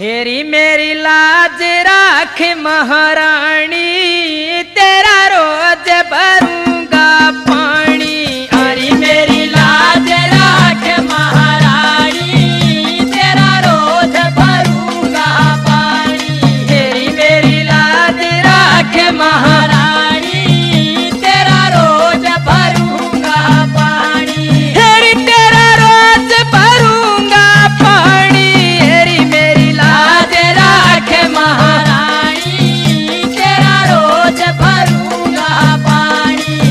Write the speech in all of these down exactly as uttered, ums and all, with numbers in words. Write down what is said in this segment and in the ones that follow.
हेरी मेरी लाज राख महारानी, तेरा रोज भरूंगा पानी। हरी मेरी लाज राख महारानी, तेरा रोज भरूंगा पानी। हेरी मेरी लाज राख महारानी, तेरा रोज भरूंगा पानी। हेरी तेरा रोज भरूंगा पानी। हेरी मेरी लाज राख महारानी, तेरा रोज भरूंगा पानी।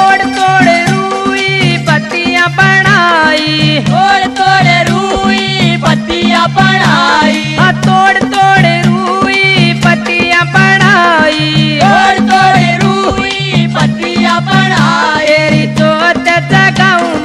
तोड़ तोड़ रूई पत्तियां बनाई, तोड़ तोड़ रूई पत्तियां बनाई, तोड़ तोड़ रूई पत्तियां बनाई, तोड़ तोड़ रूई पत्तियां बनाई। तेरी तोत जगाऊं